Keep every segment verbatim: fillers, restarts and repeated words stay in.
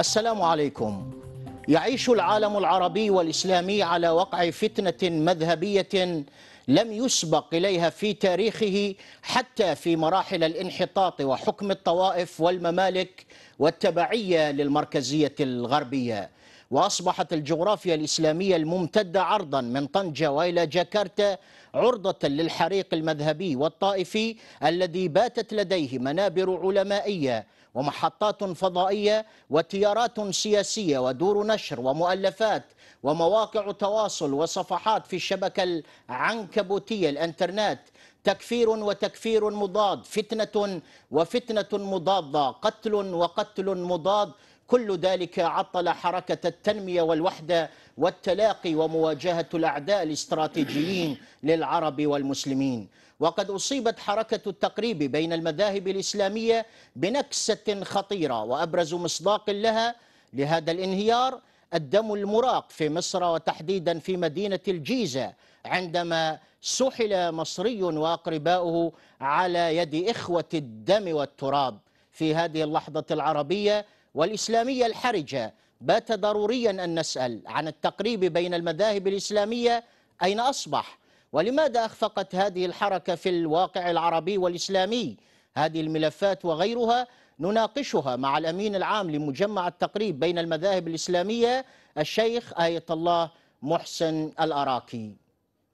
السلام عليكم. يعيش العالم العربي والإسلامي على وقع فتنة مذهبية لم يسبق إليها في تاريخه حتى في مراحل الانحطاط وحكم الطوائف والممالك والتبعية للمركزية الغربية. وأصبحت الجغرافيا الإسلامية الممتدة عرضا من طنجة وإلى جاكرتا عرضة للحريق المذهبي والطائفي الذي باتت لديه منابر علمائية ومحطات فضائية وتيارات سياسية ودور نشر ومؤلفات ومواقع تواصل وصفحات في الشبكة العنكبوتية الانترنت. تكفير وتكفير مضاد، فتنة وفتنة مضادة، قتل وقتل مضاد. كل ذلك عطل حركة التنمية والوحدة والتلاقي ومواجهة الأعداء الاستراتيجيين للعرب والمسلمين. وقد أصيبت حركة التقريب بين المذاهب الإسلامية بنكسة خطيرة، وأبرز مصداق لها لهذا الانهيار الدم المراق في مصر، وتحديدا في مدينة الجيزة عندما سُحل مصري وأقرباؤه على يد إخوة الدم والتراب. في هذه اللحظة العربية والإسلامية الحرجة بات ضروريا أن نسأل عن التقريب بين المذاهب الإسلامية، أين أصبح؟ ولماذا أخفقت هذه الحركة في الواقع العربي والإسلامي؟ هذه الملفات وغيرها نناقشها مع الأمين العام لمجمع التقريب بين المذاهب الإسلامية الشيخ آية الله محسن الأراكي.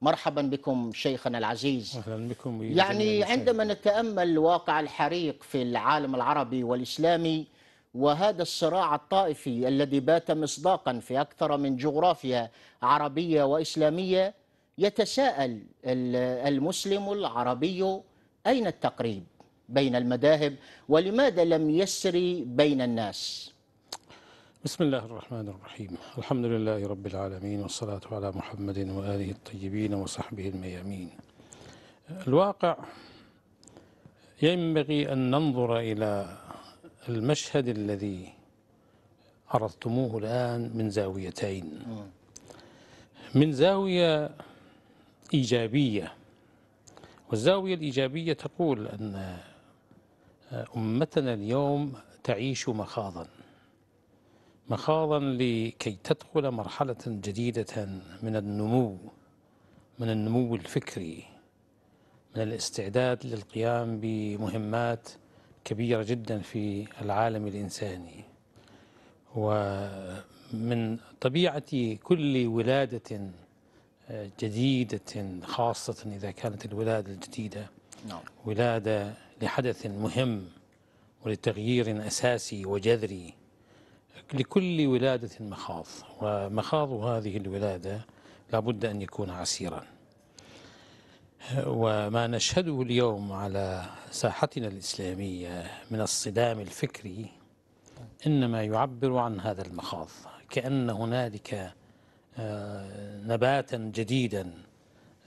مرحبا بكم شيخنا العزيز. أهلا بكم. يعني عندما نتأمل واقع الحريق في العالم العربي والإسلامي وهذا الصراع الطائفي الذي بات مصداقا في أكثر من جغرافيا عربية وإسلامية، يتساءل المسلم العربي أين التقريب بين المذاهب ولماذا لم يسري بين الناس؟ بسم الله الرحمن الرحيم. الحمد لله رب العالمين، والصلاة على محمد وآله الطيبين وصحبه الميامين. الواقع ينبغي أن ننظر إلى المشهد الذي عرضتموه الآن من زاويتين، من زاوية إيجابية، والزاوية الإيجابية تقول أن أمتنا اليوم تعيش مخاضا مخاضا لكي تدخل مرحلة جديدة من النمو، من النمو الفكري، من الاستعداد للقيام بمهمات كبيرة جدا في العالم الإنساني. ومن طبيعة كل ولادة جديدة، خاصة إذا كانت الولادة الجديدة ولادة لحدث مهم ولتغيير أساسي وجذري، لكل ولادة مخاض، ومخاض هذه الولادة لابد أن يكون عسيرا. وما نشهده اليوم على ساحتنا الإسلامية من الصدام الفكري إنما يعبر عن هذا المخاض، كأن هنالك نباتا جديدا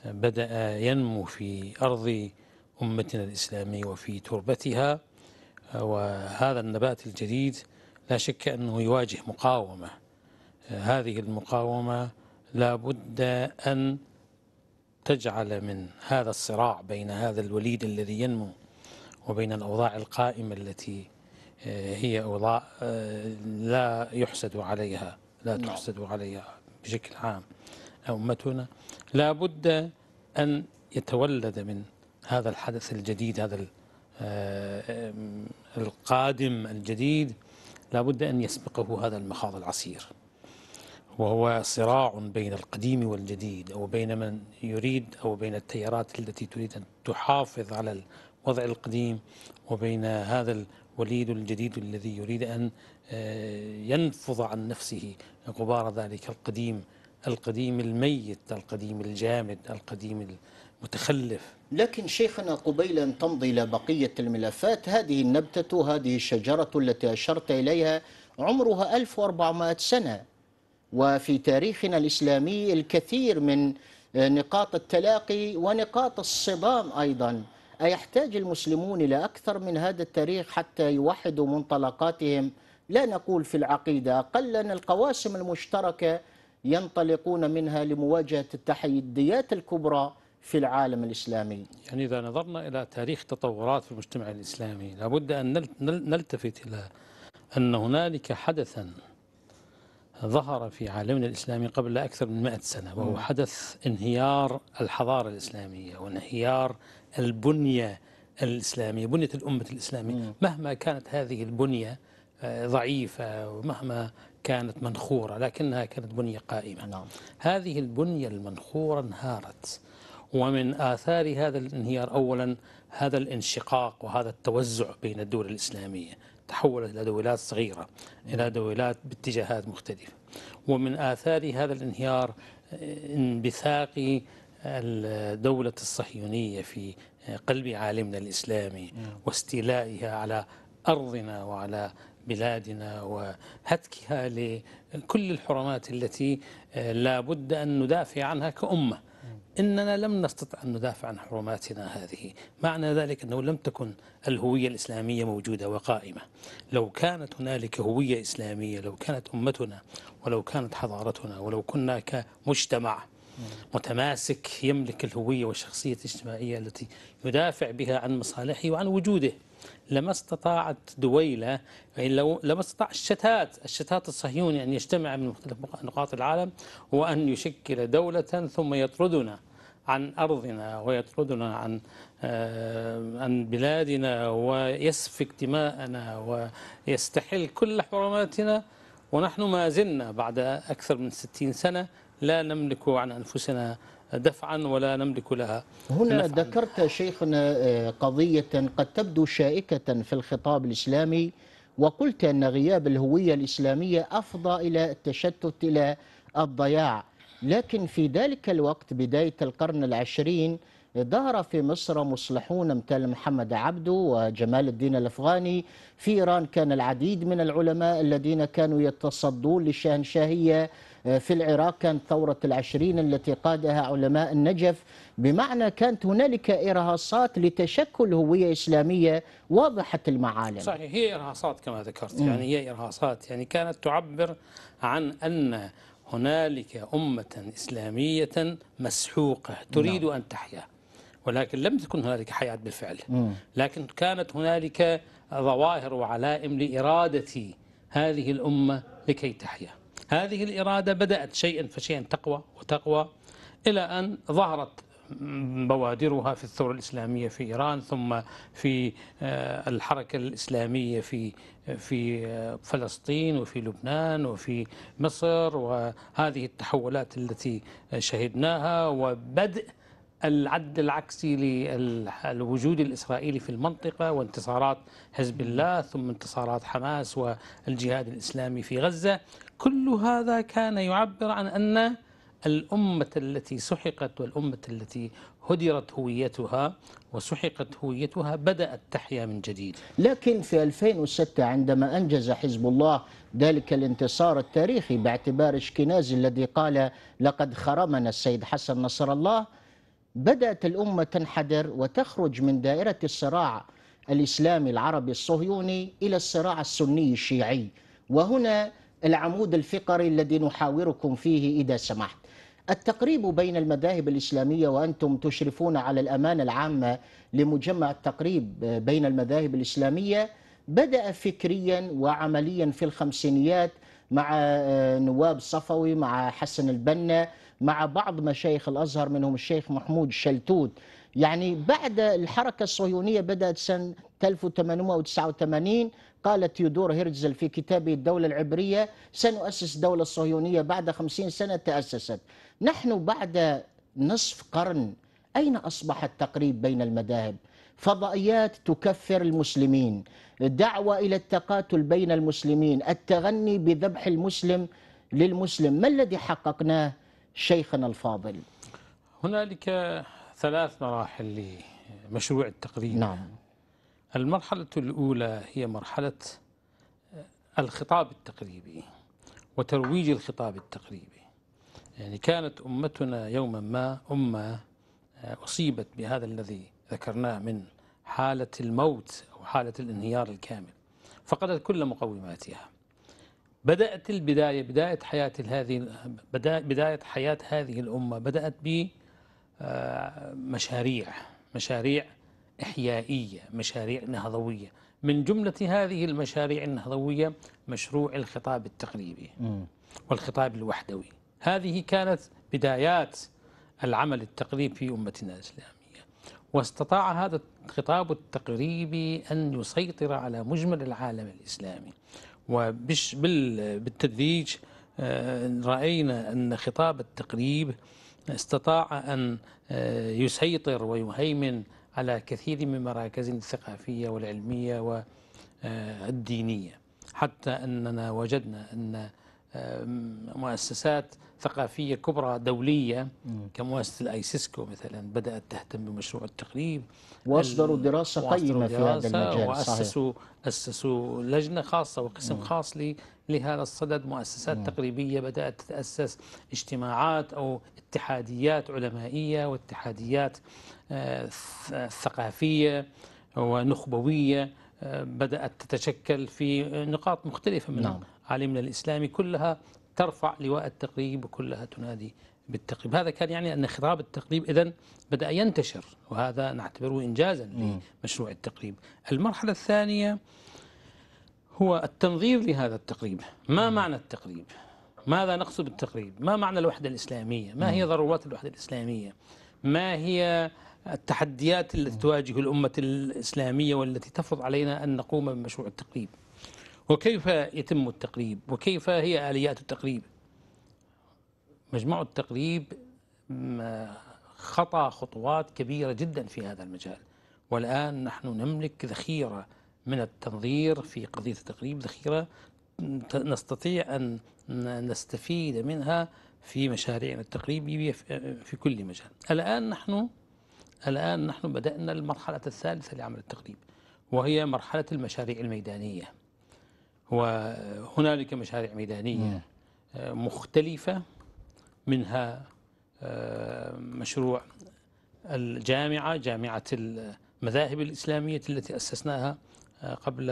بدأ ينمو في أرض أمتنا الإسلامية وفي تربتها. وهذا النبات الجديد لا شك أنه يواجه مقاومة، هذه المقاومة لا بد أن تجعل من هذا الصراع بين هذا الوليد الذي ينمو وبين الأوضاع القائمة التي هي أوضاع لا يحسد عليها، لا تحسد عليها بشكل عام أمتنا، لا بد أن يتولد من هذا الحدث الجديد، هذا القادم الجديد لا بد أن يسبقه هذا المخاض العسير، وهو صراع بين القديم والجديد، أو بين من يريد، أو بين التيارات التي تريد أن تحافظ على الوضع القديم، وبين هذا الوليد الجديد الذي يريد أن ينفض عن نفسه غبار ذلك القديم، القديم الميت، القديم الجامد، القديم المتخلف. لكن شيخنا قبيل أن تمضي إلى بقية الملفات، هذه النبتة، هذه الشجرة التي أشرت إليها عمرها ألف وأربعمائة سنة، وفي تاريخنا الإسلامي الكثير من نقاط التلاقي ونقاط الصدام أيضا. أيحتاج المسلمون إلى أكثر من هذا التاريخ حتى يوحدوا منطلقاتهم، لا نقول في العقيدة، أقلا القواسم المشتركة ينطلقون منها لمواجهة التحديات الكبرى في العالم الإسلامي؟ يعني إذا نظرنا إلى تاريخ تطورات في المجتمع الإسلامي لابد أن نلتفت إلى أن هنالك حدثا ظهر في عالمنا الإسلامي قبل أكثر من مئة سنة، وهو حدث انهيار الحضارة الإسلامية وانهيار البنية الإسلامية، بنية الأمة الإسلامية، مهما كانت هذه البنية ضعيفة ومهما كانت منخورة لكنها كانت بنية قائمة. نعم. هذه البنية المنخورة انهارت، ومن آثار هذا الانهيار أولا هذا الانشقاق وهذا التوزع بين الدول الإسلامية، تحولت إلى دويلات صغيرة، إلى دويلات باتجاهات مختلفة، ومن آثار هذا الانهيار انبثاق الدولة الصهيونية في قلب عالمنا الإسلامي واستيلائها على أرضنا وعلى بلادنا وهتكها لكل الحرمات التي لا بد أن ندافع عنها كأمة. إننا لم نستطع أن ندافع عن حرماتنا هذه، معنى ذلك أنه لم تكن الهوية الإسلامية موجودة وقائمة. لو كانت هنالك هوية إسلامية، لو كانت أمتنا ولو كانت حضارتنا ولو كنا كمجتمع متماسك يملك الهوية والشخصية الاجتماعية التي يدافع بها عن مصالحه وعن وجوده، لما استطاعت دويلة، يعني لو لما استطاع الشتات الشتات الصهيوني أن يجتمع من مختلف نقاط العالم وأن يشكل دولة ثم يطردنا عن أرضنا ويطردنا عن عن بلادنا ويسفك دماءنا ويستحل كل حرماتنا، ونحن ما زلنا بعد أكثر من ستين سنة لا نملك عن أنفسنا دفعا ولا نملك لها. هنا ذكرت شيخنا قضية قد تبدو شائكة في الخطاب الإسلامي، وقلت أن غياب الهوية الإسلامية أفضى إلى التشتت إلى الضياع، لكن في ذلك الوقت بداية القرن العشرين ظهر في مصر مصلحون مثل محمد عبدو وجمال الدين الأفغاني. في إيران كان العديد من العلماء الذين كانوا يتصدون للشاهنشاهية. في العراق كانت ثورة العشرين التي قادها علماء النجف، بمعنى كانت هنالك إرهاصات لتشكل هوية إسلامية واضحة المعالم. صحيح، هي إرهاصات كما ذكرت، يعني هي إرهاصات، يعني كانت تعبر عن أن هنالك أمة إسلامية مسحوقة تريد أن تحيا، ولكن لم تكن هنالك حياة بالفعل، لكن كانت هنالك ظواهر وعلائم لإرادة هذه الأمة لكي تحيا. هذه الإرادة بدأت شيئا فشيئا تقوى وتقوى إلى أن ظهرت بوادرها في الثورة الإسلامية في إيران، ثم في الحركة الإسلامية في في فلسطين وفي لبنان وفي مصر، وهذه التحولات التي شهدناها وبدء العد العكسي للوجود الإسرائيلي في المنطقة وانتصارات حزب الله ثم انتصارات حماس والجهاد الإسلامي في غزة. كل هذا كان يعبر عن أن الأمة التي سحقت والأمة التي هدرت هويتها وسحقت هويتها بدأت تحيا من جديد. لكن في ألفين وستة عندما أنجز حزب الله ذلك الانتصار التاريخي باعتبار اشكنازي الذي قال لقد خرمنا السيد حسن نصر الله، بدأت الأمة تنحدر وتخرج من دائرة الصراع الإسلامي العربي الصهيوني إلى الصراع السني الشيعي، وهنا العمود الفقري الذي نحاوركم فيه إذا سمحت. التقريب بين المذاهب الإسلامية، وأنتم تشرفون على الأمانة العامة لمجمع التقريب بين المذاهب الإسلامية، بدأ فكريا وعمليا في الخمسينيات مع نواب صفوي، مع حسن البنا، مع بعض مشايخ الأزهر منهم الشيخ محمود شلتوت. يعني بعد الحركة الصهيونية بدأت سنة ألف وثمانمئة وتسعة وثمانين، قال تيودور هرتزل في كتابه الدولة العبرية سنؤسس الدولة الصهيونية، بعد خمسين سنة تأسست. نحن بعد نصف قرن أين أصبح التقريب بين المذاهب؟ فضائيات تكفر المسلمين، دعوة إلى التقاتل بين المسلمين، التغني بذبح المسلم للمسلم. ما الذي حققناه شيخنا الفاضل؟ هنالك ثلاث مراحل لمشروع التقريب. نعم. المرحلة الأولى هي مرحلة الخطاب التقريبي وترويج الخطاب التقريبي. يعني كانت أمتنا يوما ما أمة أصيبت بهذا الذي ذكرناه من حالة الموت أو حالة الانهيار الكامل، فقدت كل مقوماتها. بدأت البداية، بداية حياة هذه بداية حياة هذه الأمة بدأت بمشاريع مشاريع إحيائية، مشاريع نهضوية، من جملة هذه المشاريع النهضوية مشروع الخطاب التقريبي والخطاب الوحدوي. هذه كانت بدايات العمل التقريبي في أمتنا الإسلامية، واستطاع هذا الخطاب التقريبي أن يسيطر على مجمل العالم الإسلامي. وبالتدريج رأينا أن خطاب التقريب استطاع أن يسيطر ويهيمن على كثير من مراكزنا الثقافية والعلمية والدينية، حتى أننا وجدنا أن مؤسسات ثقافية كبرى دولية كمؤسسة الأيسيسكو مثلا بدأت تهتم بمشروع التقريب، وأصدروا دراسة قيمة في هذا المجال، وأسسوا أسسوا لجنة خاصة وقسم خاص لهذا الصدد. مؤسسات تقريبية بدأت تتأسس، اجتماعات أو اتحاديات علمائية واتحاديات ثقافية ونخبوية بدأت تتشكل في نقاط مختلفة من نعم. عالمنا الإسلامي، كلها ترفع لواء التقريب وكلها تنادي بالتقريب. هذا كان يعني أن خطاب التقريب إذن بدأ ينتشر، وهذا نعتبره إنجازا لمشروع التقريب. المرحلة الثانية هو التنظير لهذا التقريب. ما معنى التقريب؟ ماذا نقصد بالتقريب؟ ما معنى الوحدة الإسلامية؟ ما هي ضرورات الوحدة الإسلامية؟ ما هي التحديات التي تواجه الأمة الإسلامية والتي تفرض علينا أن نقوم بمشروع التقريب؟ وكيف يتم التقريب؟ وكيف هي آليات التقريب؟ مجمع التقريب خطى خطوات كبيرة جدا في هذا المجال، والآن نحن نملك ذخيرة من التنظير في قضية التقريب، ذخيرة نستطيع أن نستفيد منها في مشاريعنا التقريبية في كل مجال. الآن نحن الآن نحن بدأنا المرحلة الثالثة لعمل التقريب، وهي مرحلة المشاريع الميدانية. وهنالك مشاريع ميدانية مختلفة، منها مشروع الجامعة، جامعة المذاهب الإسلامية التي أسسناها قبل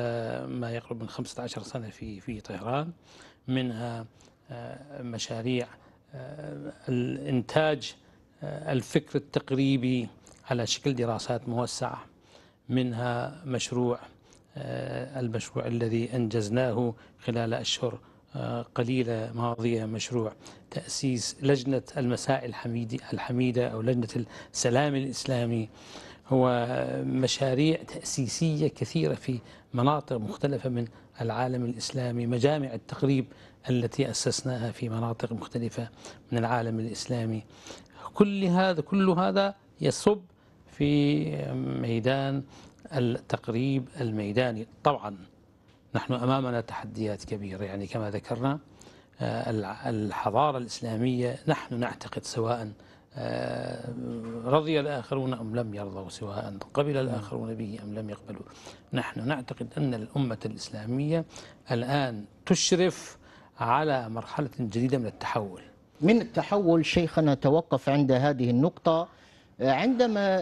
ما يقرب من خمسة عشر سنة في في طهران، منها مشاريع الإنتاج الفكر التقريبي على شكل دراسات موسعة، منها مشروع المشروع الذي أنجزناه خلال أشهر قليلة ماضية، مشروع تأسيس لجنة المسائل الحميدة أو لجنة السلام الإسلامي. هو مشاريع تأسيسية كثيرة في مناطق مختلفة من العالم الإسلامي، مجامع التقريب التي أسسناها في مناطق مختلفة من العالم الإسلامي. كل هذا كل هذا يصب في ميدان التقريب الميداني. طبعا نحن أمامنا تحديات كبيرة، يعني كما ذكرنا الحضارة الإسلامية نحن نعتقد سواء رضي الآخرون أم لم يرضوا، سواء قبل الآخرون به أم لم يقبلوا، نحن نعتقد أن الأمة الإسلامية الآن تشرف على مرحلة جديدة من التحول. من التحول شيخنا توقف عند هذه النقطة. عندما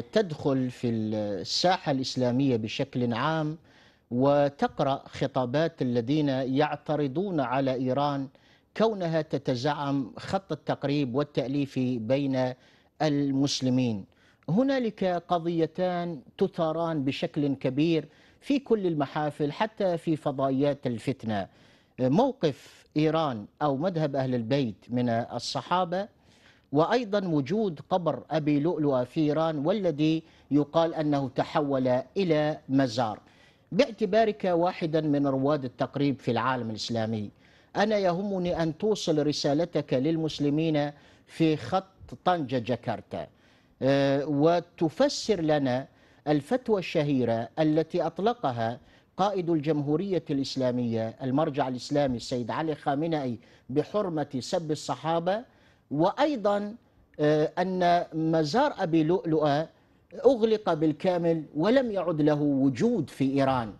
تدخل في الساحة الإسلامية بشكل عام وتقرأ خطابات الذين يعترضون على إيران كونها تتزعم خط التقريب والتأليف بين المسلمين، هنالك قضيتان تثاران بشكل كبير في كل المحافل حتى في فضائيات الفتنة: موقف إيران أو مذهب أهل البيت من الصحابة، وأيضا وجود قبر أبي لؤلؤة في إيران والذي يقال أنه تحول إلى مزار. باعتبارك واحدا من رواد التقريب في العالم الإسلامي، أنا يهمني أن توصل رسالتك للمسلمين في خط طنجة جاكرتا، وتفسر لنا الفتوى الشهيرة التي أطلقها قائد الجمهورية الإسلامية المرجع الإسلامي السيد علي خامنئي بحرمة سب الصحابة، وأيضا أن مزار أبي لؤلؤة أغلق بالكامل ولم يعد له وجود في إيران،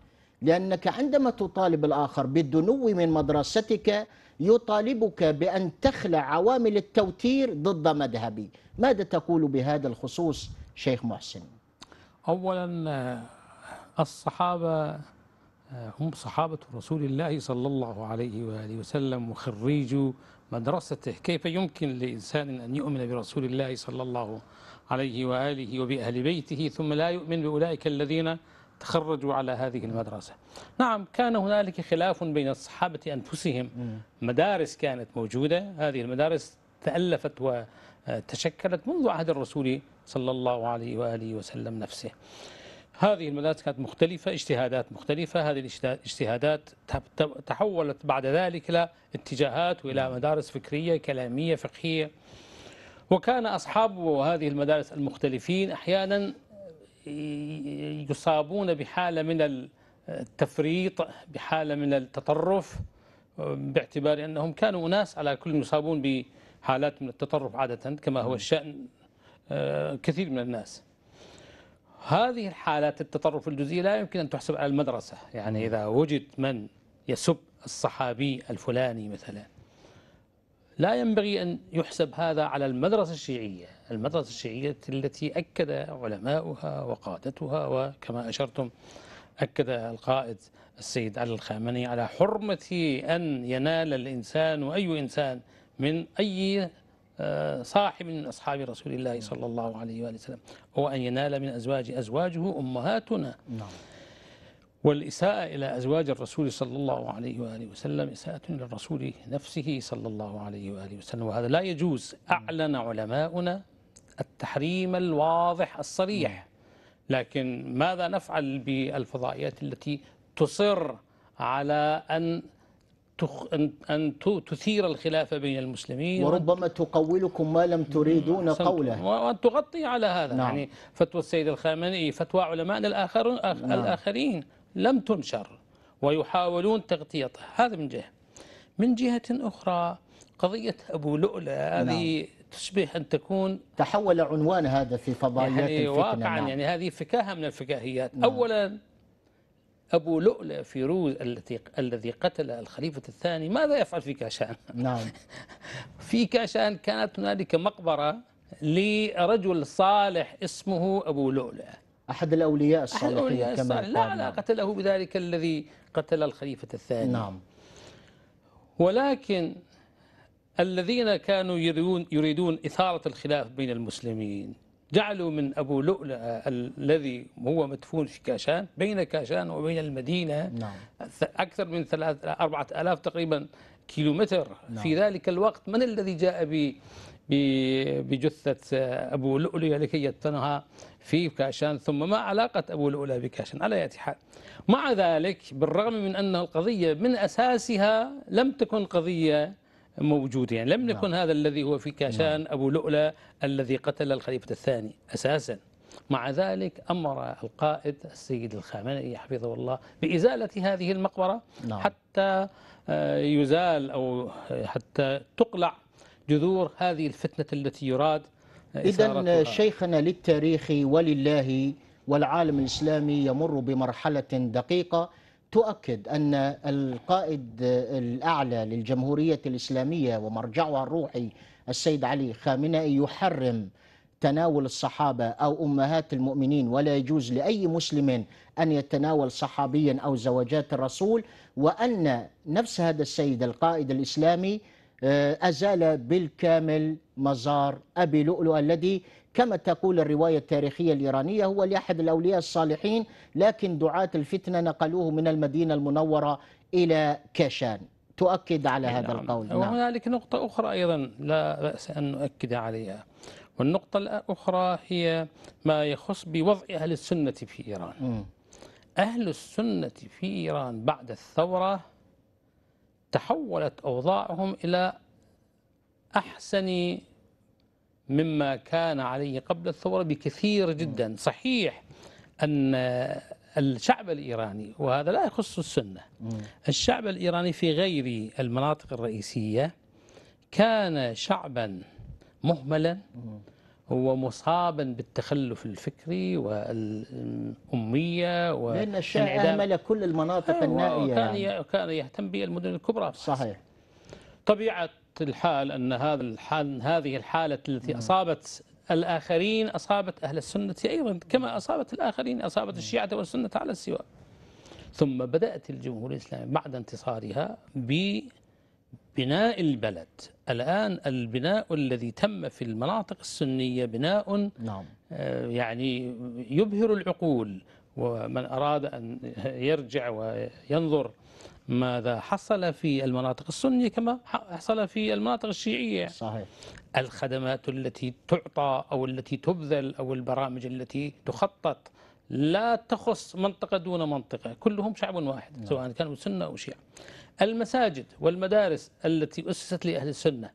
لأنك عندما تطالب الآخر بالدنو من مدرستك يطالبك بأن تخلع عوامل التوتير ضد مذهبي. ماذا تقول بهذا الخصوص شيخ محسن؟ أولا الصحابة هم صحابة رسول الله صلى الله عليه وآله وسلم وخريجوا مدرسته، كيف يمكن لإنسان أن يؤمن برسول الله صلى الله عليه وآله وبأهل بيته ثم لا يؤمن بأولئك الذين تخرجوا على هذه المدرسة. نعم كان هنالك خلاف بين الصحابة أنفسهم، مدارس كانت موجودة، هذه المدارس تألفت وتشكلت منذ عهد الرسول صلى الله عليه وآله وسلم نفسه. هذه المدارس كانت مختلفة، اجتهادات مختلفة، هذه الاجتهادات تحولت بعد ذلك إلى اتجاهات وإلى مدارس فكرية كلامية فقهية. وكان أصحاب هذه المدارس المختلفين أحيانا يصابون بحالة من التفريط، بحالة من التطرف، باعتبار أنهم كانوا أناس على كل يصابون بحالات من التطرف عادة كما هو الشأن كثير من الناس. هذه الحالات التطرف الجزئي لا يمكن أن تحسب على المدرسة، يعني إذا وجد من يسب الصحابي الفلاني مثلا لا ينبغي أن يحسب هذا على المدرسة الشيعية، المدرسة الشيعية التي أكد علماؤها وقادتها، وكما أشرتم أكد القائد السيد علي الخامنئي على حرمة أن ينال الإنسان وأي إنسان من أي صاحب من أصحاب رسول الله صلى الله عليه وآله وسلم، هو أن ينال من أزواج أزواجه أمهاتنا. نعم. والإساءة إلى أزواج الرسول صلى الله عليه وآله وسلم إساءة للرسول نفسه صلى الله عليه وآله وسلم، وهذا لا يجوز. أعلن علماؤنا التحريم الواضح الصريح، لكن ماذا نفعل بالفضائيات التي تصر على أن أن تثير الخلاف بين المسلمين وربما تقولكم ما لم تريدون قوله وأن تغطي على هذا؟ نعم. يعني فتوى السيد الخامنئي، فتوى علمائنا الآخرون نعم. الآخرين لم تنشر ويحاولون تغطيتها، هذا من جهة. من جهة أخرى قضية أبو لؤلؤ هذه نعم. تشبه أن تكون تحول عنوان هذا في فضائيات يعني الفتنة واقعا نعم. يعني هذه فكاهة من الفكاهيات نعم. أولا أبو لؤلؤ فيروز التي الذي قتل الخليفة الثاني ماذا يفعل في كاشان؟ نعم. في كاشان كانت هنالك مقبرة لرجل صالح اسمه أبو لؤلؤ، أحد الأولياء الصالحين كما قال. لا علاقة له بذلك الذي قتل الخليفة الثاني. نعم. ولكن الذين كانوا يريدون يريدون إثارة الخلاف بين المسلمين جعلوا من أبو لؤلؤ الذي هو مدفون في كاشان بين كاشان وبين المدينة نعم. أكثر من ثلاثة أربعة آلاف تقريبا كيلومتر نعم. في ذلك الوقت من الذي جاء ب بجثة أبو لؤلؤ لكي يدفنها في كاشان؟ ثم ما علاقة أبو لؤلؤ بكاشان؟ على أي حال، مع ذلك بالرغم من أن القضية من أساسها لم تكن قضية موجودين، يعني لم يكن نعم. هذا الذي هو في كاشان نعم. أبو لؤلؤ الذي قتل الخليفة الثاني أساسا، مع ذلك أمر القائد السيد الخامنئي حفظه الله بإزالة هذه المقبرة نعم. حتى يزال أو حتى تقلع جذور هذه الفتنة التي يراد إذا شيخنا للتاريخ ولله والعالم الإسلامي يمر بمرحلة دقيقة تؤكد أن القائد الأعلى للجمهورية الإسلامية ومرجعها الروحي السيد علي خامنئي يحرم تناول الصحابة أو أمهات المؤمنين، ولا يجوز لأي مسلم أن يتناول صحابيا أو زوجات الرسول، وأن نفس هذا السيد القائد الإسلامي أزال بالكامل مزار أبي لؤلؤ الذي كما تقول الرواية التاريخية الإيرانية هو لأحد الأولياء الصالحين، لكن دعاة الفتنة نقلوه من المدينة المنورة إلى كاشان. تؤكد على هذا نعم. القول. نعم. وهنالك نقطة أخرى أيضا لا بأس أن نؤكد عليها، والنقطة الأخرى هي ما يخص بوضع أهل السنة في إيران. م. أهل السنة في إيران بعد الثورة تحولت أوضاعهم إلى أحسن مما كان عليه قبل الثورة بكثير جدا. صحيح أن الشعب الإيراني، وهذا لا يخص السنة، الشعب الإيراني في غير المناطق الرئيسية كان شعبا مهملا ومصابا بالتخلف الفكري والأمية، لأن الشعب أهمل كل المناطق النائية، يعني كان يهتم بالمدن الكبرى. صحيح. طبيعة الحال أن هذا الحال هذه الحالة التي أصابت الآخرين أصابت أهل السنة أيضا، كما أصابت الآخرين أصابت الشيعة والسنة على السواء. ثم بدأت الجمهورية الإسلامية بعد انتصارها ببناء البلد. الآن البناء الذي تم في المناطق السنية بناء يعني يبهر العقول ومن أراد أن يرجع وينظر ماذا حصل في المناطق السنية كما حصل في المناطق الشيعية. صحيح. الخدمات التي تعطى أو التي تبذل أو البرامج التي تخطط لا تخص منطقة دون منطقة، كلهم شعب واحد. نعم. سواء كانوا سنة أو شيعة. المساجد والمدارس التي أسست لأهل السنة،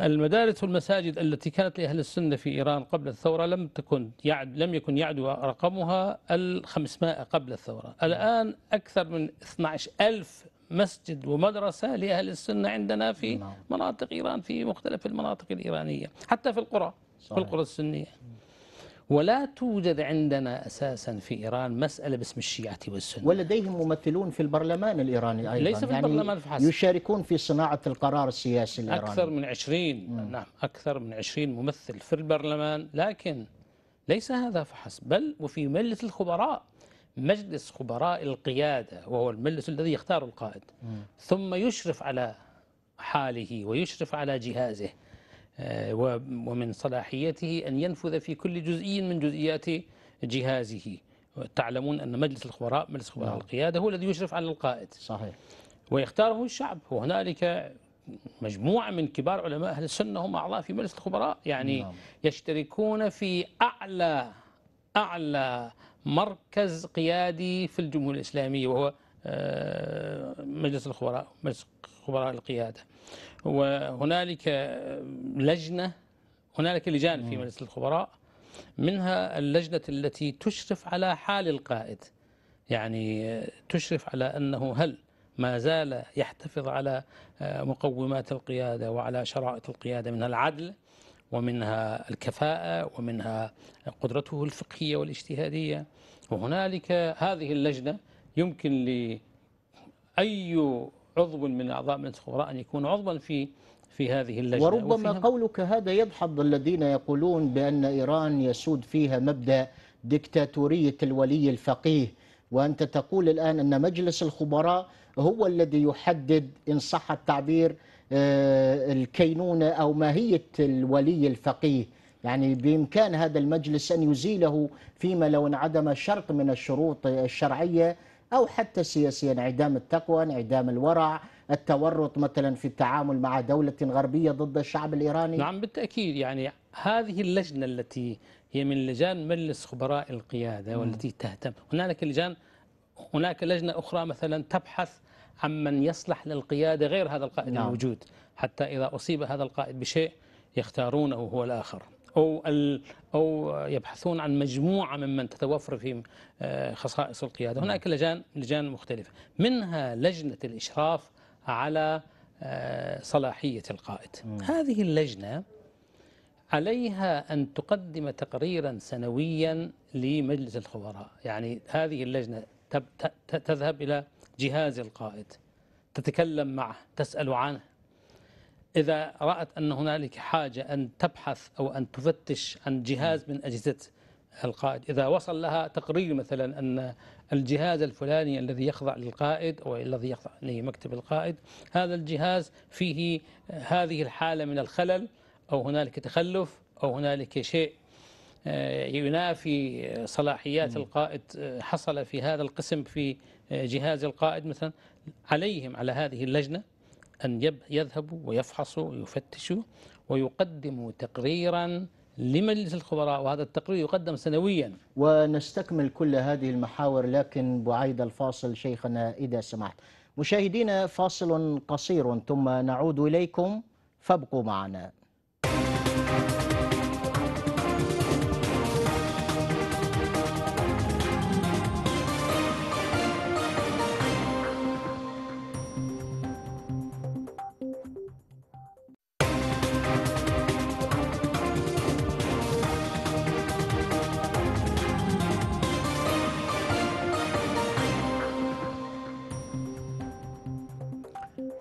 المدارس والمساجد التي كانت لأهل السنة في إيران قبل الثورة لم تكن يعد لم يكن يعدو رقمها الخمسمائة قبل الثورة. الآن أكثر من اثني عشر ألف مسجد ومدرسة لأهل السنة عندنا في مناطق إيران، في مختلف المناطق الإيرانية، حتى في القرى. صحيح. في القرى السنية. ولا توجد عندنا أساسا في إيران مسألة باسم الشيعة والسنة، ولديهم ممثلون في البرلمان الإيراني أيضا، ليس في يعني البرلمان فحسب، يشاركون في صناعة القرار السياسي الإيراني. أكثر من عشرين، نعم أكثر من عشرين ممثل في البرلمان، لكن ليس هذا فحسب، بل وفي مجلس الخبراء، مجلس خبراء القيادة، وهو المجلس الذي يختار القائد م. ثم يشرف على حاله ويشرف على جهازه، ومن صلاحيته أن ينفذ في كل جزئي من جزئيات جهازه. تعلمون أن مجلس الخبراء، مجلس خبراء القيادة، هو الذي يشرف على القائد. صحيح. ويختاره الشعب، وهنالك مجموعة من كبار علماء أهل السنة هم أعضاء في مجلس الخبراء، يعني نعم. يشتركون في أعلى أعلى مركز قيادي في الجمهورية الإسلامية، وهو مجلس الخبراء، مجلس خبراء القيادة. وهنالك لجنة، هنالك لجان في مجلس الخبراء، منها اللجنة التي تشرف على حال القائد، يعني تشرف على أنه هل ما زال يحتفظ على مقومات القيادة وعلى شرائط القيادة، منها العدل ومنها الكفاءة ومنها قدرته الفقهية والاجتهادية. وهنالك هذه اللجنة يمكن لأي عضو من أعضاء مجلس الخبراء أن يكون عضوا في في هذه اللجنة. وربما قولك هذا يدحض الذين يقولون بأن إيران يسود فيها مبدأ ديكتاتورية الولي الفقيه، وأنت تقول الآن أن مجلس الخبراء هو الذي يحدد إن صح التعبير الكينونة أو ماهية الولي الفقيه، يعني بإمكان هذا المجلس أن يزيله فيما لو انعدم شرط من الشروط الشرعية أو حتى سياسيا، انعدام التقوى، انعدام الورع، التورط مثلا في التعامل مع دولة غربية ضد الشعب الإيراني. نعم بالتأكيد، يعني هذه اللجنة التي هي من لجان مجلس خبراء القيادة والتي تهتم، هناك لجان، هناك لجنة أخرى مثلا تبحث عن من يصلح للقيادة غير هذا القائد نعم. الموجود، حتى إذا أصيب هذا القائد بشيء يختارونه هو الآخر، أو أو يبحثون عن مجموعة ممن تتوفر فيهم خصائص القيادة. هناك لجان لجان مختلفة، منها لجنة الإشراف على صلاحية القائد. م. هذه اللجنة عليها أن تقدم تقريرا سنويا لمجلس الخبراء، يعني هذه اللجنة تذهب إلى جهاز القائد، تتكلم معه، تسأل عنه، إذا رأت أن هنالك حاجة أن تبحث أو أن تفتش عن جهاز من أجهزة القائد، إذا وصل لها تقرير مثلا أن الجهاز الفلاني الذي يخضع للقائد أو الذي يخضع لمكتب القائد، هذا الجهاز فيه هذه الحالة من الخلل، أو هنالك تخلف، أو هنالك شيء ينافي صلاحيات القائد حصل في هذا القسم في جهاز القائد مثلا، عليهم على هذه اللجنة أن يذهبوا ويفحصوا ويفتشوا ويقدموا تقريرا لمجلس الخبراء، وهذا التقرير يقدم سنويا. ونستكمل كل هذه المحاور لكن بعيد الفاصل شيخنا إذا سمحت. مشاهدينا فاصل قصير ثم نعود إليكم، فابقوا معنا.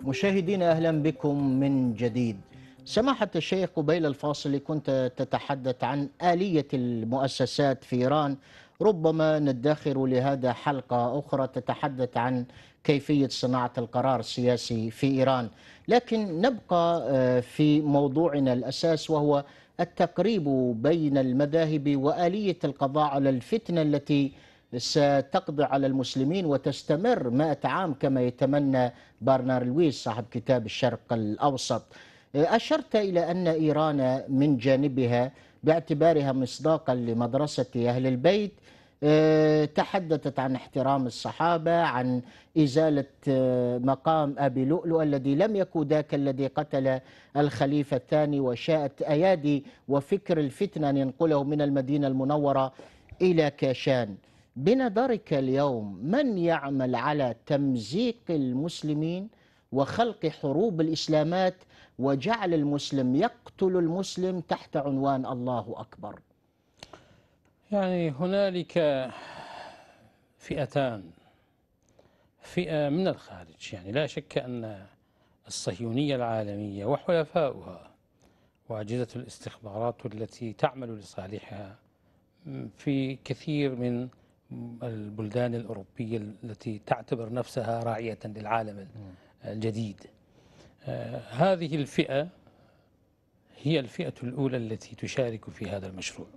مشاهدينا أهلا بكم من جديد. سماحة الشيخ قبيل الفاصل كنت تتحدث عن آلية المؤسسات في إيران، ربما ندخر لهذا حلقة أخرى تتحدث عن كيفية صناعة القرار السياسي في إيران، لكن نبقى في موضوعنا الأساس وهو التقريب بين المذاهب وآلية القضاء على الفتنة التي ستقضي على المسلمين وتستمر مائة عام كما يتمنى برنار لويس صاحب كتاب الشرق الأوسط. أشرت إلى أن إيران من جانبها باعتبارها مصداقا لمدرسة أهل البيت تحدثت عن احترام الصحابة، عن إزالة مقام أبي لؤلؤ الذي لم يكن ذاك الذي قتل الخليفة الثاني، وشاءت أيادي وفكر الفتنة أن ينقله من المدينة المنورة إلى كاشان. بنظرك اليوم من يعمل على تمزيق المسلمين وخلق حروب الإسلامات وجعل المسلم يقتل المسلم تحت عنوان الله أكبر؟ يعني هنالك فئتان، فئة من الخارج، يعني لا شك أن الصهيونية العالمية وحلفاؤها وأجهزة الاستخبارات التي تعمل لصالحها في كثير من البلدان الأوروبية التي تعتبر نفسها راعية للعالم الجديد، هذه الفئة هي الفئة الأولى التي تشارك في هذا المشروع.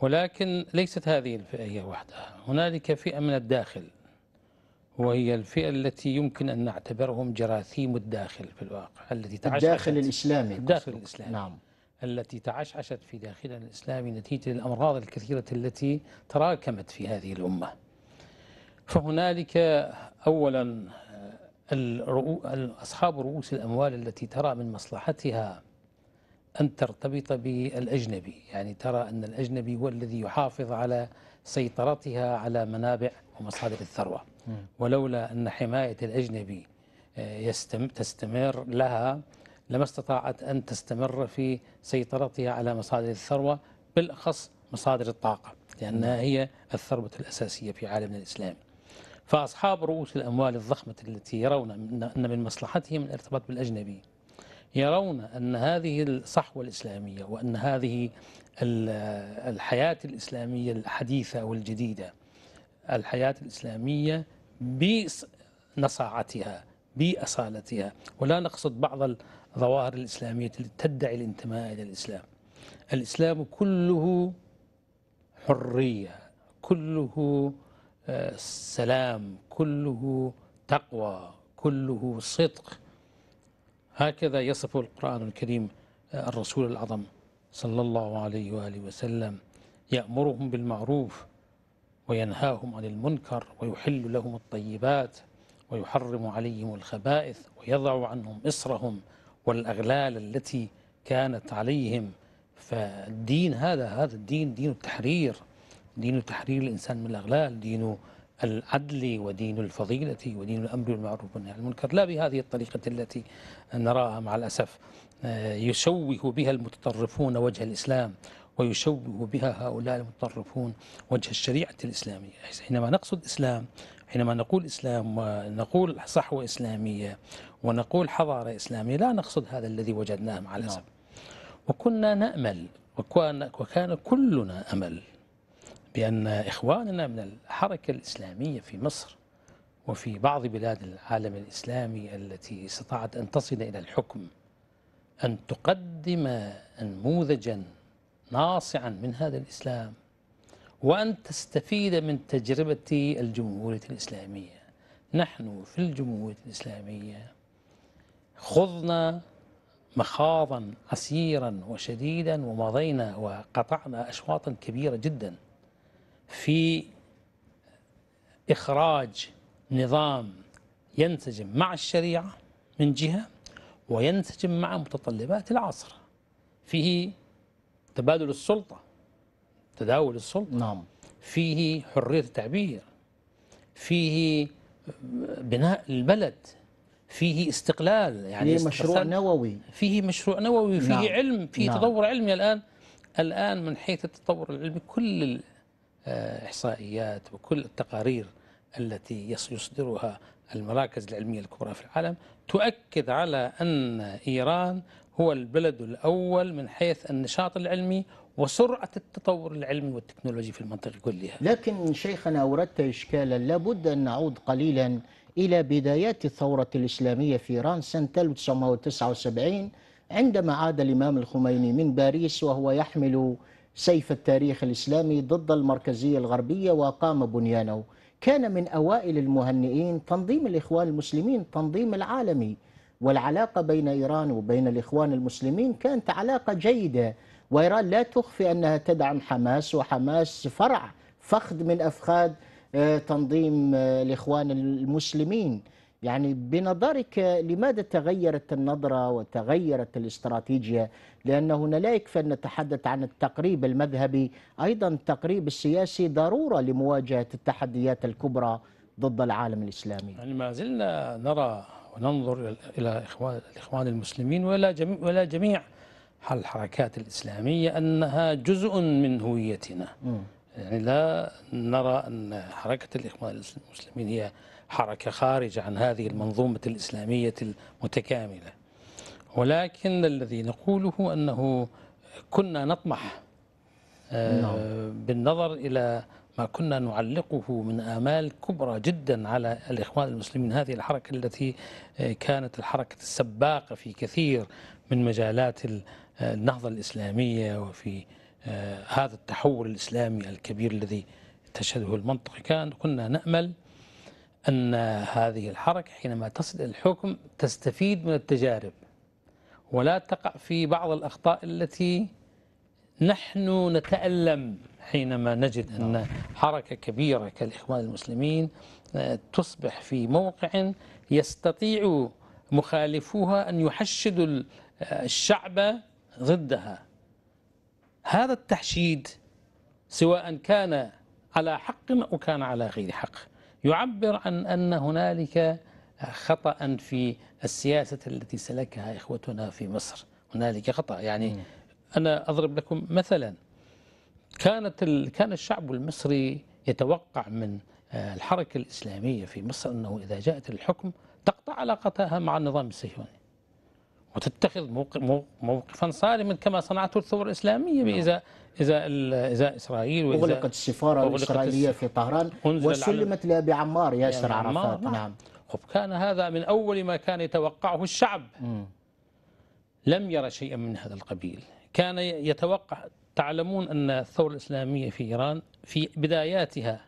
ولكن ليست هذه الفئة هي وحدها، هنالك فئة من الداخل وهي الفئة التي يمكن أن نعتبرهم جراثيم الداخل في الواقع، التي تعشعشت الداخل الإسلامي الداخل الإسلامي نعم، التي تعشعشت في داخلنا الإسلامي نتيجة الأمراض الكثيرة التي تراكمت في هذه الأمة. فهنالك أولا أصحاب رؤوس الأموال التي ترى من مصلحتها أن ترتبط بالأجنبي، يعني ترى أن الأجنبي هو الذي يحافظ على سيطرتها على منابع ومصادر الثروة، ولولا أن حماية الأجنبي تستمر لها لما استطاعت أن تستمر في سيطرتها على مصادر الثروة، بالأخص مصادر الطاقة، لأنها هي الثروة الأساسية في عالمنا الإسلامي. فأصحاب رؤوس الأموال الضخمة التي يرون أن من مصلحتهم الارتباط بالأجنبي يرون أن هذه الصحوة الإسلامية وأن هذه الحياة الإسلامية الحديثة والجديدة، الحياة الإسلامية بنصاعتها بأصالتها، ولا نقصد بعض الظواهر الإسلامية التي تدعي الانتماء إلى الإسلام. الإسلام كله حرية، كله سلام، كله تقوى، كله صدق، هكذا يصف القرآن الكريم الرسول الأعظم صلى الله عليه وآله وسلم، يأمرهم بالمعروف وينهاهم عن المنكر ويحل لهم الطيبات ويحرم عليهم الخبائث ويضع عنهم إصرهم والأغلال التي كانت عليهم. فالدين هذا هذا الدين دين التحرير، دين تحرير الإنسان من الأغلال، دين العدل ودين الفضيلة ودين الأمر بالمعروف والنهي عن المنكر، لا بهذه الطريقة التي نراها مع الأسف يشوه بها المتطرفون وجه الإسلام، ويشوه بها هؤلاء المتطرفون وجه الشريعة الإسلامية. حينما نقصد إسلام، حينما نقول إسلام ونقول صحوة إسلامية ونقول حضارة إسلامية، لا نقصد هذا الذي وجدناه مع الأسف. وكنا نأمل وكان كلنا أمل بأن إخواننا من الحركة الإسلامية في مصر وفي بعض بلاد العالم الإسلامي التي استطاعت أن تصل إلى الحكم أن تقدم نموذجا ناصعا من هذا الإسلام، وأن تستفيد من تجربة الجمهورية الإسلامية. نحن في الجمهورية الإسلامية خضنا مخاضا عسيرا وشديدا، ومضينا وقطعنا أشواطا كبيرة جدا في إخراج نظام ينسجم مع الشريعة من جهة، وينسجم مع متطلبات العصر، فيه تبادل السلطة، تداول السلطة نعم، فيه حرية التعبير، فيه بناء البلد، فيه استقلال، يعني فيه مشروع نووي، فيه مشروع نووي، فيه نعم. علم، فيه نعم. تطور علمي. الآن الآن من حيث التطور العلمي كل إحصائيات وكل التقارير التي يصدرها المراكز العلمية الكبرى في العالم تؤكد على أن إيران هو البلد الأول من حيث النشاط العلمي وسرعة التطور العلمي والتكنولوجي في المنطقة كلها. لكن شيخنا أوردت إشكالا، لابد أن نعود قليلا إلى بدايات الثورة الإسلامية في إيران سنة ألف وتسعمائة وتسعة وسبعين عندما عاد الإمام الخميني من باريس وهو يحمل سيف التاريخ الإسلامي ضد المركزية الغربية وقام بنيانه، كان من أوائل المهنئين تنظيم الإخوان المسلمين، تنظيم العالمي، والعلاقة بين إيران وبين الإخوان المسلمين كانت علاقة جيدة، وإيران لا تخفي أنها تدعم حماس، وحماس فرع فخذ من أفخاذ تنظيم الإخوان المسلمين. يعني بنظرك لماذا تغيرت النظرة وتغيرت الاستراتيجية؟ لأن هنا لا يكفي أن نتحدث عن التقريب المذهبي، أيضا التقريب السياسي ضرورة لمواجهة التحديات الكبرى ضد العالم الإسلامي. يعني ما زلنا نرى وننظر إلى الإخوان المسلمين ولا جميع, ولا جميع الحركات الإسلامية أنها جزء من هويتنا. م. يعني لا نرى أن حركة الإخوان المسلمين هي حركة خارجة عن هذه المنظومة الإسلامية المتكاملة، ولكن الذي نقوله أنه كنا نطمح بالنظر إلى ما كنا نعلقه من آمال كبرى جدا على الإخوان المسلمين، هذه الحركة التي كانت الحركة السباقة في كثير من مجالات النهضة الإسلامية وفي هذا التحول الإسلامي الكبير الذي تشهده المنطقة. كان كنا نأمل أن هذه الحركة حينما تصل الحكم تستفيد من التجارب ولا تقع في بعض الأخطاء التي نحن نتألم حينما نجد أن حركة كبيرة كالإخوان المسلمين تصبح في موقع يستطيع مخالفوها أن يحشدوا الشعب ضدها. هذا التحشيد سواء كان على حق أو كان على غير حق يعبر عن أن هنالك خطأ في السياسة التي سلكها إخوتنا في مصر، هنالك خطأ. يعني أنا أضرب لكم مثلا، كانت ال... كان الشعب المصري يتوقع من الحركة الإسلامية في مصر أنه إذا جاءت الحكم تقطع علاقتها مع النظام الصهيوني وتتخذ موقفا صارما كما صنعته الثورة الإسلامية بإذا إذا إذا إسرائيل وإذا أغلقت السفارة الإسرائيلية في طهران وسلمت لها بعمار ياسر عرفات. نعم، كان هذا من أول ما كان يتوقعه الشعب. م. لم يرى شيئا من هذا القبيل، كان يتوقع. تعلمون أن الثورة الإسلامية في إيران في بداياتها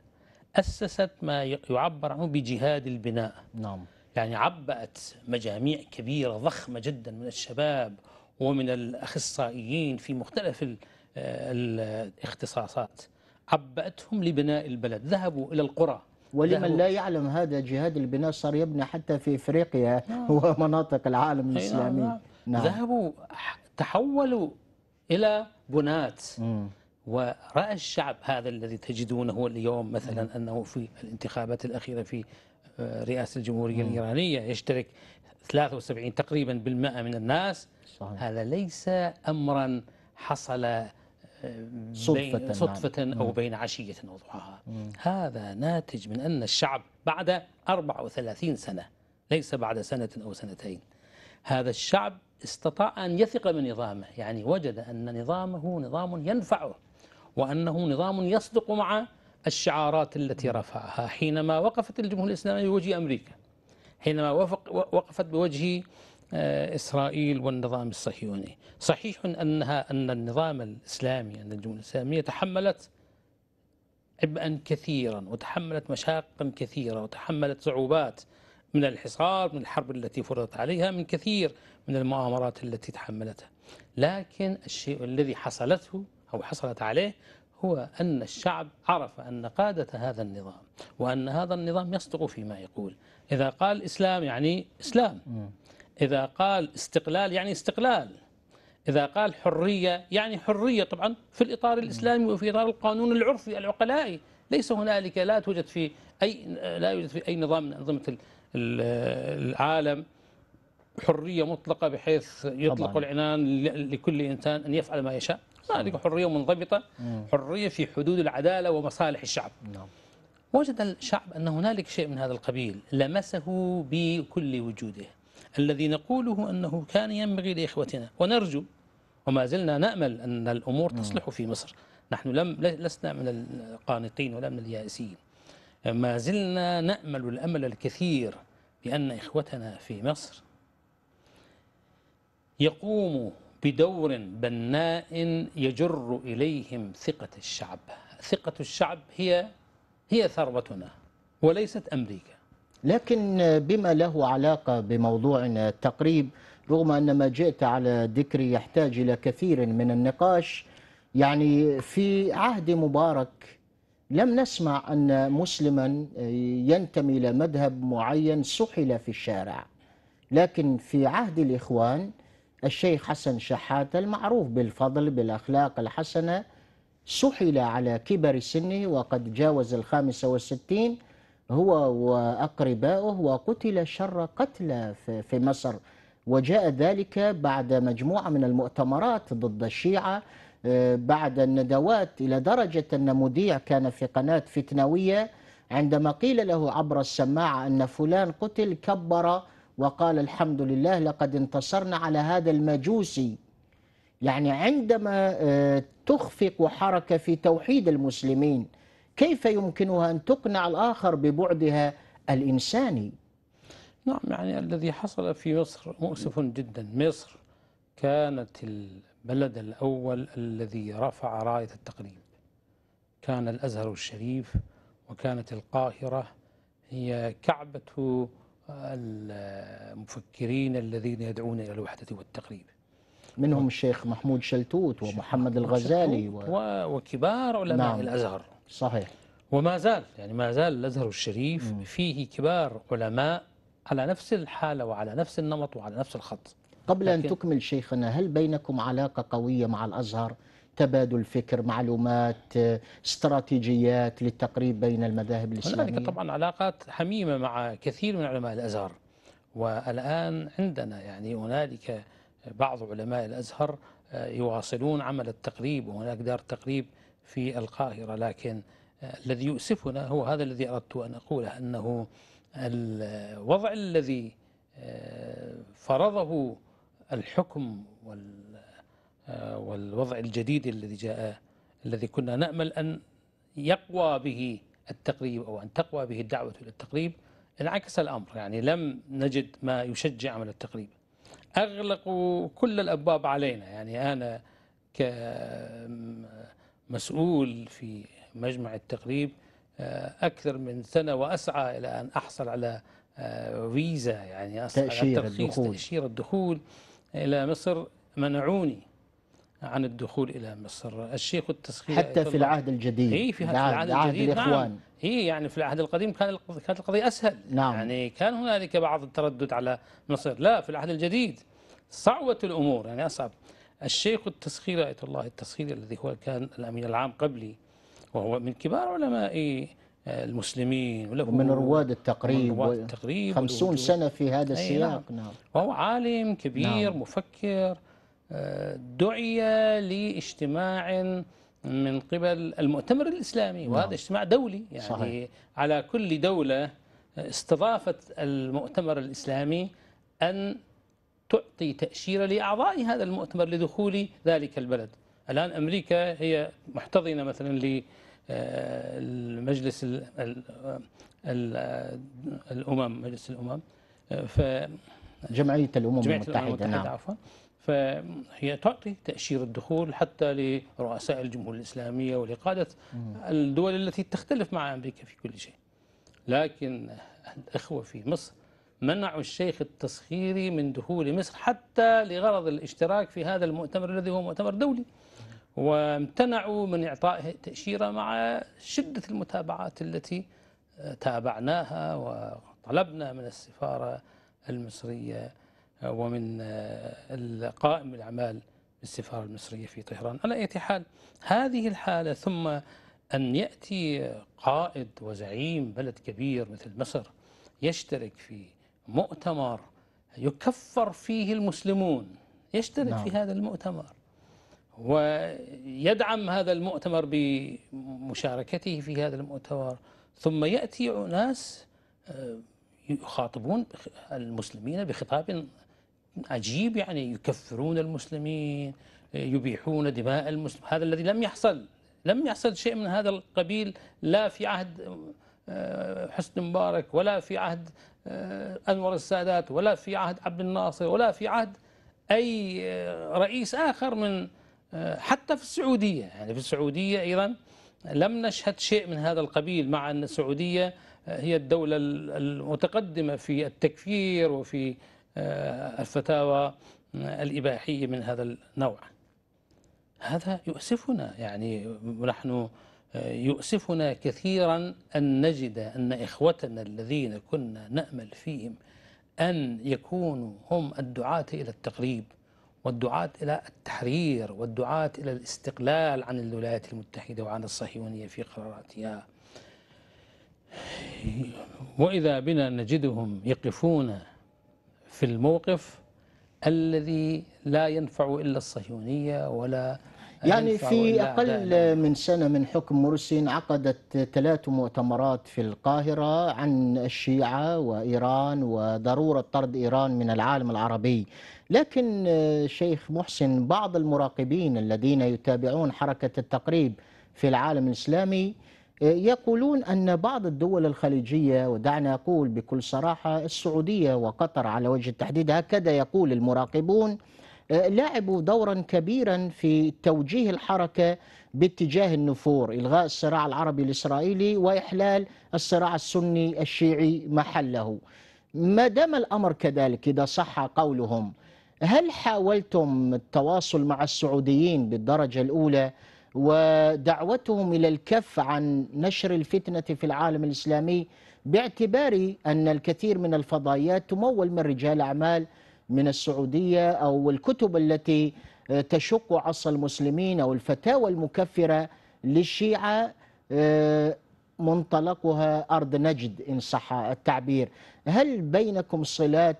أسست ما يعبر عنه بجهاد البناء. نعم، يعني عبأت مجاميع كبيرة ضخمة جدا من الشباب ومن الأخصائيين في مختلف الاختصاصات، عبأتهم لبناء البلد، ذهبوا إلى القرى. ولمن لا يعلم هذا جهاد البناء صار يبنى حتى في إفريقيا. نعم. ومناطق العالم الإسلامي. نعم. نعم. ذهبوا تحولوا إلى بناة. م. ورأى الشعب هذا الذي تجدونه اليوم مثلا. م. أنه في الانتخابات الأخيرة في رئاسة الجمهورية الإيرانية يشترك ثلاثة وسبعين تقريبا بالمئة من الناس. صحيح. هذا ليس أمرا حصل صدفة, صدفة نعم. أو بين عشية وضحاها، هذا ناتج من أن الشعب بعد أربع وثلاثين سنة، ليس بعد سنة أو سنتين، هذا الشعب استطاع أن يثق بنظامه، يعني وجد أن نظامه نظام ينفعه وأنه نظام يصدق مع الشعارات التي رفعها. حينما وقفت الجمهورية الإسلامية بوجه أمريكا، حينما وقفت بوجه إسرائيل والنظام الصهيوني، صحيح أنها أن النظام الإسلامي أن الجمهورية الإسلامية تحملت عبئا كثيرا وتحملت مشاقا كثيرة وتحملت صعوبات من الحصار، من الحرب التي فرضت عليها، من كثير من المؤامرات التي تحملتها، لكن الشيء الذي حصلته أو حصلت عليه هو أن الشعب عرف أن قادة هذا النظام وأن هذا النظام يصدق فيما يقول. إذا قال إسلام يعني إسلام، إذا قال استقلال يعني استقلال، إذا قال حرية يعني حرية، طبعا في الإطار الإسلامي وفي إطار القانون العرفي العقلائي. ليس هنالك، لا توجد في أي لا يوجد في أي نظام من أنظمة العالم حرية مطلقة بحيث يطلق العنان لكل إنسان أن يفعل ما يشاء. هذه حرية منضبطة، حرية في حدود العدالة ومصالح الشعب. نعم. وجد الشعب أن هنالك شيء من هذا القبيل لمسه بكل وجوده، الذي نقوله أنه كان ينبغي لإخوتنا، ونرجو وما زلنا نأمل أن الأمور تصلح في مصر. نحن لم لسنا من القانطين ولا من اليائسين، ما زلنا نأمل الأمل الكثير بأن إخوتنا في مصر يقوم بدور بناء يجر إليهم ثقة الشعب. ثقة الشعب هي هي ثروتنا وليست أمريكا. لكن بما له علاقة بموضوعنا التقريب، رغم أن ما جئت على ذكري يحتاج إلى كثير من النقاش، يعني في عهد مبارك لم نسمع أن مسلما ينتمي إلى مذهب معين سحل في الشارع، لكن في عهد الإخوان الشيخ حسن شحاته المعروف بالفضل بالأخلاق الحسنة سحل على كبر سنه وقد جاوز الخامسة والستين هو وأقربائه، وقتل شر قتلى في مصر، وجاء ذلك بعد مجموعة من المؤتمرات ضد الشيعة بعد الندوات، إلى درجة أن مذيع كان في قناة فتنوية عندما قيل له عبر السماعة أن فلان قتل كبر وقال الحمد لله لقد انتصرنا على هذا المجوسي. يعني عندما تخفق حركة في توحيد المسلمين كيف يمكنها أن تقنع الآخر ببعدها الإنساني؟ نعم، يعني الذي حصل في مصر مؤسف جدا. مصر كانت البلد الأول الذي رفع راية التقريب، كان الأزهر الشريف وكانت القاهرة هي كعبة المفكرين الذين يدعون إلى الوحدة والتقريب، منهم الشيخ محمود شلتوت ومحمد الغزالي و... وكبار علماء نعم. الأزهر. صحيح. وما زال يعني ما زال الأزهر الشريف م. فيه كبار علماء على نفس الحالة وعلى نفس النمط وعلى نفس الخط. قبل أن تكمل شيخنا، هل بينكم علاقة قوية مع الأزهر؟ تبادل فكر، معلومات، استراتيجيات للتقريب بين المذاهب الإسلامية؟ هناك طبعا علاقات حميمة مع كثير من علماء الأزهر، والآن عندنا يعني هنالك بعض علماء الأزهر يواصلون عمل التقريب، وهناك دار تقريب في القاهرة. لكن الذي يؤسفنا هو هذا الذي أردت أن أقوله، أنه الوضع الذي فرضه الحكم والوضع الجديد الذي جاء، الذي كنا نأمل أن يقوى به التقريب أو أن تقوى به الدعوة إلى التقريب، انعكس الأمر. يعني لم نجد ما يشجع عمل التقريب، أغلقوا كل الأبواب علينا. يعني أنا كمسؤول في مجمع التقريب أكثر من سنة وأسعى إلى أن أحصل على فيزا، يعني أسعى على ترخيص تأشيرة الدخول إلى مصر، منعوني عن الدخول إلى مصر. الشيخ التسخير حتى في العهد الجديد. إيه في العهد الجديد نعم. إيه يعني في العهد القديم كان كانت القضية أسهل. نعم. يعني كان هنالك بعض التردد على مصر، لا في العهد الجديد صعبت الأمور، يعني أصعب. الشيخ التسخير آية الله التسخير الذي هو كان الأمين العام قبلي، وهو من كبار علماء المسلمين ومن رواد التقريب، رواد التقريب خمسين سنة في هذا السياق. نعم. وهو عالم كبير نعم. مفكر، دعي لاجتماع من قبل المؤتمر الإسلامي، وهذا نعم. اجتماع دولي، يعني صحيح. على كل دولة استضافت المؤتمر الإسلامي أن تعطي تأشيرة لأعضاء هذا المؤتمر لدخول ذلك البلد. الآن أمريكا هي محتضنة مثلا ل المجلس الأمم مجلس الأمم ف جمعية الأمم المتحدة نعم عفوا، فهي تعطي تأشيرة الدخول حتى لرؤساء الجمهورية الإسلامية ولقادة الدول التي تختلف مع أمريكا في كل شيء. لكن الإخوة في مصر منعوا الشيخ التسخيري من دخول مصر حتى لغرض الاشتراك في هذا المؤتمر الذي هو مؤتمر دولي، وامتنعوا من إعطائه تأشيرة مع شدة المتابعات التي تابعناها، وطلبنا من السفارة المصرية ومن قائم الأعمال بالسفارة المصرية في طهران. على أي حال هذه الحالة، ثم أن يأتي قائد وزعيم بلد كبير مثل مصر يشترك في مؤتمر يكفر فيه المسلمون، يشترك نعم. في هذا المؤتمر ويدعم هذا المؤتمر بمشاركته في هذا المؤتمر، ثم يأتي ناس يخاطبون المسلمين بخطاب عجيب، يعني يكفرون المسلمين، يبيحون دماء المسلمين. هذا الذي لم يحصل، لم يحصل شيء من هذا القبيل لا في عهد حسني مبارك ولا في عهد أنور السادات ولا في عهد عبد الناصر ولا في عهد أي رئيس آخر من حتى في السعودية. يعني في السعودية أيضا لم نشهد شيء من هذا القبيل، مع أن السعودية هي الدولة المتقدمة في التكفير وفي الفتاوى الإباحية من هذا النوع. هذا يؤسفنا، يعني نحن يؤسفنا كثيرا أن نجد أن إخوتنا الذين كنا نأمل فيهم أن يكونوا هم الدعاة إلى التقريب والدعاة إلى التحرير والدعاة إلى الاستقلال عن الولايات المتحدة وعن الصهيونية في قراراتها، وإذا بنا نجدهم يقفون في الموقف الذي لا ينفع إلا الصهيونية ولا يعني في أقل من سنة من حكم مرسي عقدت ثلاث مؤتمرات في القاهرة عن الشيعة وإيران وضرورة طرد إيران من العالم العربي. لكن شيخ محسن، بعض المراقبين الذين يتابعون حركة التقريب في العالم الإسلامي يقولون أن بعض الدول الخليجية، ودعنا أقول بكل صراحة السعودية وقطر على وجه التحديد، هكذا يقول المراقبون، لعبوا دورا كبيرا في توجيه الحركة باتجاه النفور، إلغاء الصراع العربي الإسرائيلي وإحلال الصراع السني الشيعي محله. ما دام الأمر كذلك، إذا صح قولهم، هل حاولتم التواصل مع السعوديين بالدرجة الأولى ودعوتهم إلى الكف عن نشر الفتنة في العالم الإسلامي، باعتبار أن الكثير من الفضائيات تمول من رجال أعمال من السعودية أو الكتب التي تشق عصا المسلمين أو الفتاوى المكفرة للشيعة منطلقها أرض نجد إن صح التعبير؟ هل بينكم صلات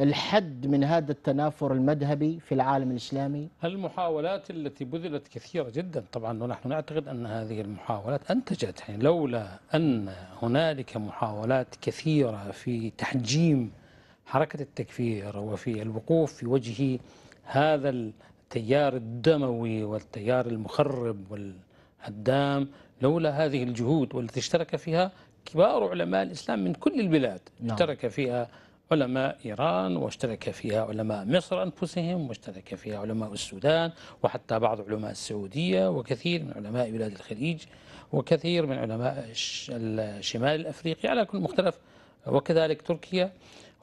للحد من هذا التنافر المذهبي في العالم الإسلامي؟ المحاولات التي بذلت كثيرة جدا طبعا، ونحن نعتقد أن هذه المحاولات أنتجت، يعني لولا أن هنالك محاولات كثيرة في تحجيم حركة التكفير وفي الوقوف في وجه هذا التيار الدموي والتيار المخرب والهدام، لولا هذه الجهود والتي اشترك فيها كبار علماء الإسلام من كل البلاد، نعم. اشترك فيها علماء إيران واشترك فيها علماء مصر أنفسهم واشترك فيها علماء السودان وحتى بعض علماء السعودية وكثير من علماء بلاد الخليج وكثير من علماء الشمال الأفريقي على كل مختلف، وكذلك تركيا.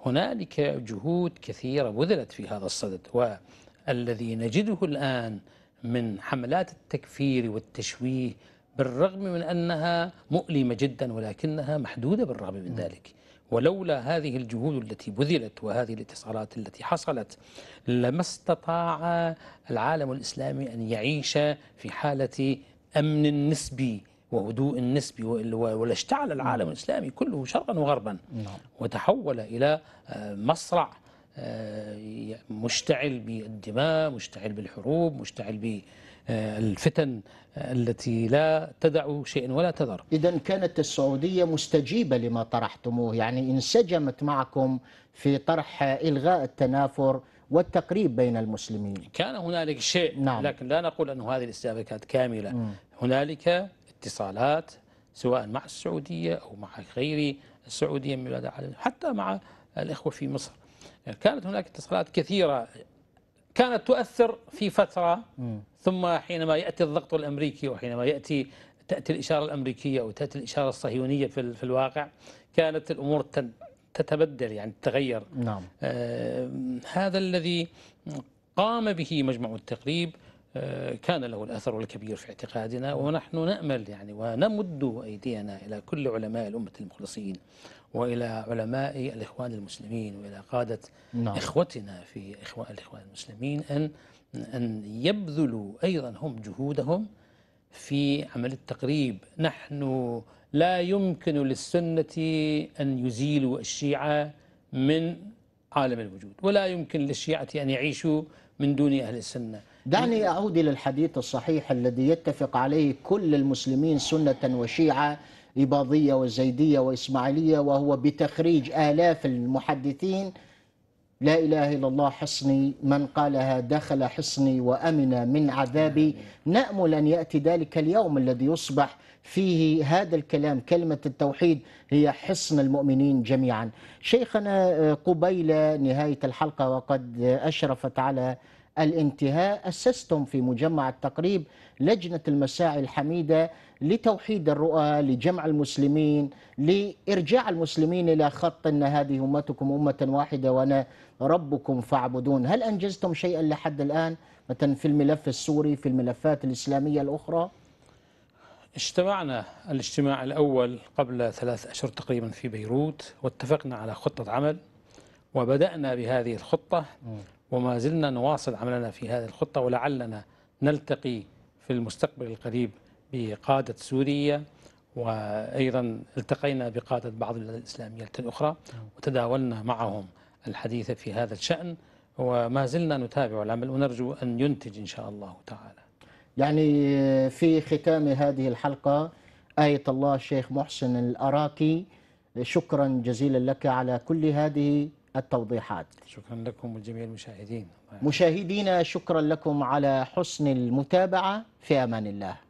هنالك جهود كثيرة بذلت في هذا الصدد، والذي نجده الآن من حملات التكفير والتشويه بالرغم من أنها مؤلمة جدا ولكنها محدودة بالرغم من ذلك، ولولا هذه الجهود التي بذلت وهذه الاتصالات التي حصلت لما استطاع العالم الإسلامي أن يعيش في حالة أمن نسبي وهدوء نسبي، ولاشتعل العالم الإسلامي كله شرقا وغربا وتحول إلى مصرع مشتعل بالدماء، مشتعل بالحروب، مشتعل بالفتن التي لا تدع شيء ولا تذر. إذا كانت السعودية مستجيبة لما طرحتموه، يعني انسجمت معكم في طرح إلغاء التنافر والتقريب بين المسلمين. كان هنالك شيء، نعم. لكن لا نقول أن هذه الاستجابة كانت كاملة. م. هنالك اتصالات سواء مع السعودية أو مع غير السعودية من بلاد العالم، حتى مع الإخوة في مصر كانت هناك اتصالات كثيرة كانت تؤثر في فترة، ثم حينما يأتي الضغط الأمريكي وحينما يأتي تأتي الإشارة الأمريكية أو تأتي الإشارة الصهيونية في, في الواقع كانت الأمور تتبدل، يعني تتغير. نعم. آه هذا الذي قام به مجمع التقريب كان له الأثر الكبير في اعتقادنا، ونحن نأمل يعني ونمد أيدينا إلى كل علماء الأمة المخلصين وإلى علماء الإخوان المسلمين وإلى قادة، نعم. إخوتنا في الإخوان المسلمين أن أن يبذلوا أيضا هم جهودهم في عمل التقريب. نحن لا يمكن للسنة أن يزيلوا الشيعة من عالم الوجود، ولا يمكن للشيعة أن يعيشوا من دون أهل السنة. دعني أعود إلى الحديث الصحيح الذي يتفق عليه كل المسلمين سنة وشيعة، إباضية وزيدية وإسماعيلية، وهو بتخريج آلاف المحدثين لا إله إلا الله حصني، من قالها دخل حصني وأمن من عذابي. نأمل أن يأتي ذلك اليوم الذي يصبح فيه هذا الكلام، كلمة التوحيد هي حصن المؤمنين جميعا. شيخنا قبيل نهاية الحلقة وقد أشرفت على الانتهاء، أسستم في مجمع التقريب لجنة المسائل الحميدة لتوحيد الرؤى، لجمع المسلمين، لإرجاع المسلمين إلى خط أن هذه أمتكم أمة واحدة وأنا ربكم فاعبدون. هل أنجزتم شيئا لحد الآن مثلا في الملف السوري، في الملفات الإسلامية الأخرى؟ اجتمعنا الاجتماع الأول قبل ثلاث أشهر تقريبا في بيروت، واتفقنا على خطة عمل وبدأنا بهذه الخطة، وما زلنا نواصل عملنا في هذه الخطة، ولعلنا نلتقي في المستقبل القريب بقادة سوريا، وأيضا التقينا بقادة بعض البلاد الإسلامية الأخرى وتداولنا معهم الحديث في هذا الشأن، وما زلنا نتابع العمل ونرجو أن ينتج إن شاء الله تعالى. يعني في ختام هذه الحلقة آية الله الشيخ محسن الأراكي، شكرا جزيلا لك على كل هذه التوضيحات. شكرا لكم ولجميع المشاهدين. مشاهدينا شكرا لكم على حسن المتابعة، في أمان الله.